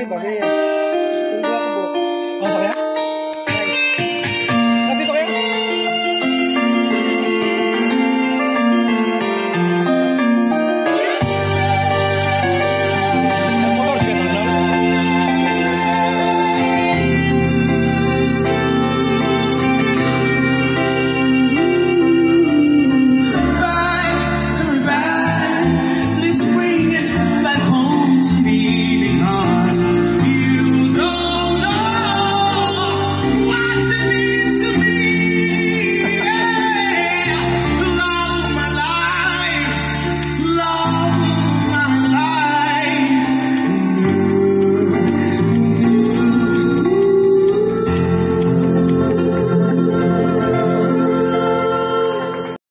Balik nanti ya.